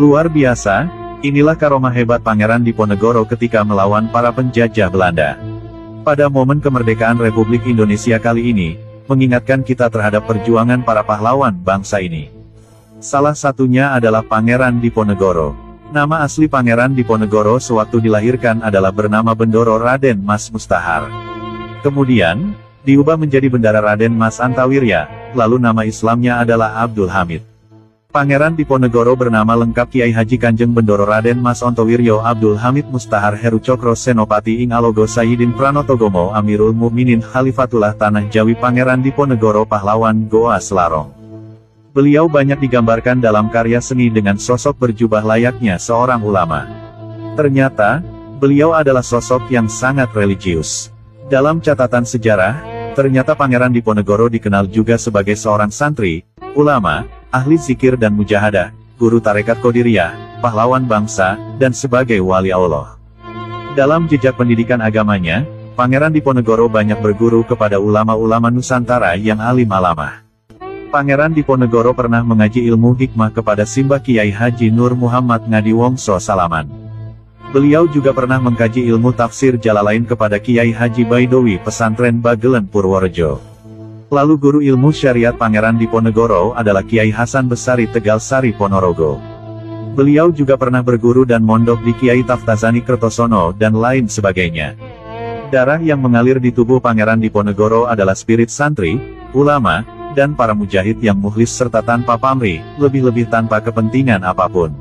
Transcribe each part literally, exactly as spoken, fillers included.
Luar biasa, inilah karomah hebat Pangeran Diponegoro ketika melawan para penjajah Belanda. Pada momen kemerdekaan Republik Indonesia kali ini, mengingatkan kita terhadap perjuangan para pahlawan bangsa ini. Salah satunya adalah Pangeran Diponegoro. Nama asli Pangeran Diponegoro sewaktu dilahirkan adalah bernama Bendoro Raden Mas Mustahar. Kemudian, diubah menjadi Bendara Raden Mas Antawirya, lalu nama Islamnya adalah Abdul Hamid. Pangeran Diponegoro bernama lengkap Kiai Haji Kanjeng Bendoro Raden Mas Ontowiryo Abdul Hamid Mustahar Heru Cokro Senopati Ing Alogo Sayyidin Pranotogomo Amirul Mukminin Khalifatullah Tanah Jawi Pangeran Diponegoro Pahlawan Goa Selarong. Beliau banyak digambarkan dalam karya seni dengan sosok berjubah layaknya seorang ulama. Ternyata, beliau adalah sosok yang sangat religius. Dalam catatan sejarah, ternyata Pangeran Diponegoro dikenal juga sebagai seorang santri, ulama, ahli zikir dan mujahadah, guru tarekat Qadiriyah, pahlawan bangsa, dan sebagai wali Allah. Dalam jejak pendidikan agamanya, Pangeran Diponegoro banyak berguru kepada ulama-ulama Nusantara yang alim alamah. Pangeran Diponegoro pernah mengaji ilmu hikmah kepada Simbah Kiai Haji Nur Muhammad Ngadi Wongso Salaman. Beliau juga pernah mengkaji ilmu tafsir Jalalain kepada Kiai Haji Baidowi Pesantren Bagelen Purworejo. Lalu guru ilmu syariat Pangeran Diponegoro adalah Kiai Hasan Besari Tegal Sari Ponorogo. Beliau juga pernah berguru dan mondok di Kiai Taftazani Kertosono dan lain sebagainya. Darah yang mengalir di tubuh Pangeran Diponegoro adalah spirit santri, ulama, dan para mujahid yang mukhlis serta tanpa pamrih, lebih-lebih tanpa kepentingan apapun.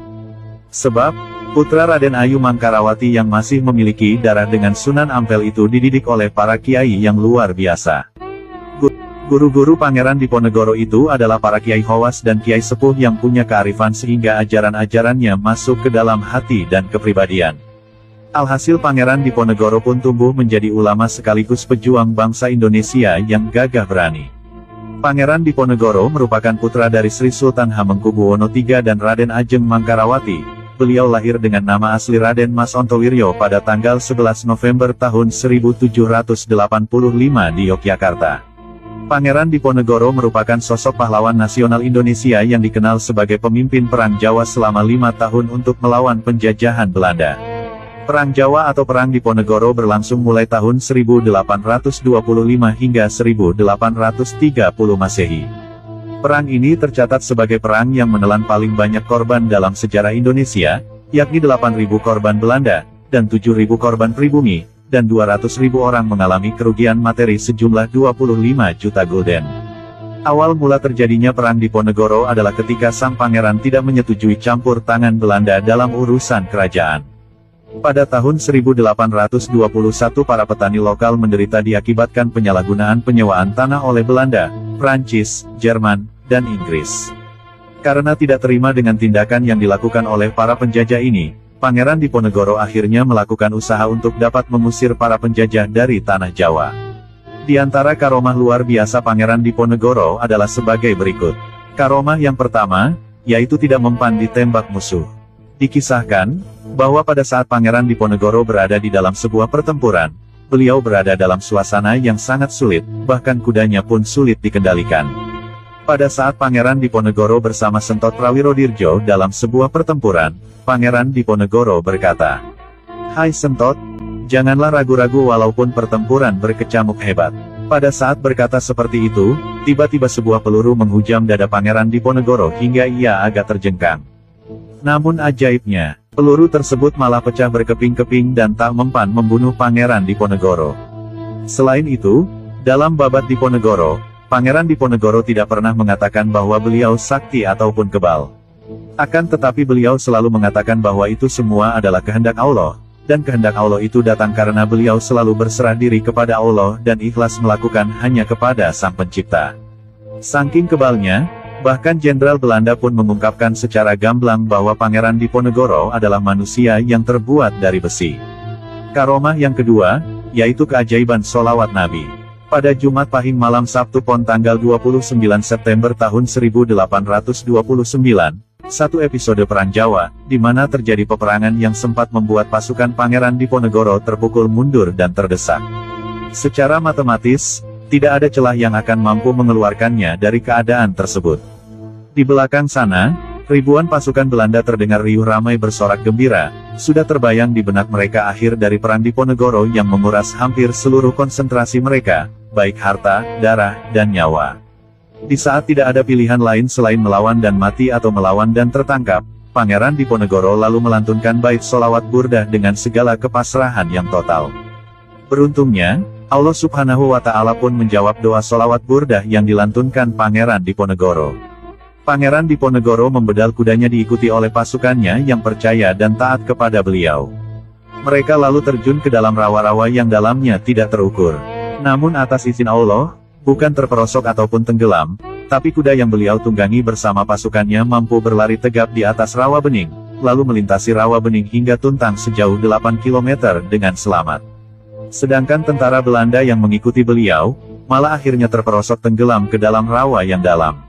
Sebab, putra Raden Ayu Mangkarawati yang masih memiliki darah dengan Sunan Ampel itu dididik oleh para kiai yang luar biasa. Guru-guru Pangeran Diponegoro itu adalah para kiai hawas dan kiai sepuh yang punya kearifan sehingga ajaran-ajarannya masuk ke dalam hati dan kepribadian. Alhasil Pangeran Diponegoro pun tumbuh menjadi ulama sekaligus pejuang bangsa Indonesia yang gagah berani. Pangeran Diponegoro merupakan putra dari Sri Sultan Hamengkubuwono tiga dan Raden Ajeng Mangkarawati. Beliau lahir dengan nama asli Raden Mas Ontowiryo pada tanggal sebelas November tahun seribu tujuh ratus delapan puluh lima di Yogyakarta. Pangeran Diponegoro merupakan sosok pahlawan nasional Indonesia yang dikenal sebagai pemimpin Perang Jawa selama lima tahun untuk melawan penjajahan Belanda. Perang Jawa atau Perang Diponegoro berlangsung mulai tahun seribu delapan ratus dua puluh lima hingga seribu delapan ratus tiga puluh Masehi. Perang ini tercatat sebagai perang yang menelan paling banyak korban dalam sejarah Indonesia, yakni delapan ribu korban Belanda, dan tujuh ribu korban pribumi, dan dua ratus ribu orang mengalami kerugian materi sejumlah dua puluh lima juta gulden. Awal mula terjadinya Perang Diponegoro adalah ketika sang pangeran tidak menyetujui campur tangan Belanda dalam urusan kerajaan. Pada tahun seribu delapan ratus dua puluh satu para petani lokal menderita diakibatkan penyalahgunaan penyewaan tanah oleh Belanda, Prancis, Jerman, dan Inggris. Karena tidak terima dengan tindakan yang dilakukan oleh para penjajah ini, Pangeran Diponegoro akhirnya melakukan usaha untuk dapat mengusir para penjajah dari tanah Jawa. Di antara karomah luar biasa Pangeran Diponegoro adalah sebagai berikut. Karomah yang pertama, yaitu tidak mempan ditembak musuh. Dikisahkan, bahwa pada saat Pangeran Diponegoro berada di dalam sebuah pertempuran, beliau berada dalam suasana yang sangat sulit, bahkan kudanya pun sulit dikendalikan. Pada saat Pangeran Diponegoro bersama Sentot Prawirodirjo dalam sebuah pertempuran, Pangeran Diponegoro berkata, "Hai Sentot, janganlah ragu-ragu walaupun pertempuran berkecamuk hebat." Pada saat berkata seperti itu, tiba-tiba sebuah peluru menghujam dada Pangeran Diponegoro hingga ia agak terjengkang. Namun ajaibnya, peluru tersebut malah pecah berkeping-keping dan tak mempan membunuh Pangeran Diponegoro. Selain itu, dalam babat Diponegoro, Pangeran Diponegoro tidak pernah mengatakan bahwa beliau sakti ataupun kebal. Akan tetapi beliau selalu mengatakan bahwa itu semua adalah kehendak Allah, dan kehendak Allah itu datang karena beliau selalu berserah diri kepada Allah dan ikhlas melakukan hanya kepada Sang Pencipta. Saking kebalnya, bahkan Jenderal Belanda pun mengungkapkan secara gamblang bahwa Pangeran Diponegoro adalah manusia yang terbuat dari besi. Karomah yang kedua, yaitu keajaiban sholawat Nabi. Pada Jumat Pahing malam Sabtu Pon tanggal dua puluh sembilan September tahun seribu delapan ratus dua puluh sembilan, satu episode Perang Jawa, di mana terjadi peperangan yang sempat membuat pasukan Pangeran Diponegoro terpukul mundur dan terdesak. Secara matematis, tidak ada celah yang akan mampu mengeluarkannya dari keadaan tersebut. Di belakang sana, Ribuan pasukan Belanda terdengar riuh ramai bersorak gembira, sudah terbayang di benak mereka akhir dari Perang Diponegoro yang menguras hampir seluruh konsentrasi mereka, baik harta, darah, dan nyawa. Di saat tidak ada pilihan lain selain melawan dan mati atau melawan dan tertangkap, Pangeran Diponegoro lalu melantunkan bait sholawat burdah dengan segala kepasrahan yang total. Beruntungnya, Allah Subhanahu wa Ta'ala pun menjawab doa sholawat burdah yang dilantunkan Pangeran Diponegoro. Pangeran Diponegoro membedal kudanya diikuti oleh pasukannya yang percaya dan taat kepada beliau. Mereka lalu terjun ke dalam rawa-rawa yang dalamnya tidak terukur. Namun atas izin Allah, bukan terperosok ataupun tenggelam, tapi kuda yang beliau tunggangi bersama pasukannya mampu berlari tegap di atas rawa bening, lalu melintasi rawa bening hingga tuntang sejauh delapan kilometer dengan selamat. Sedangkan tentara Belanda yang mengikuti beliau, malah akhirnya terperosok tenggelam ke dalam rawa yang dalam.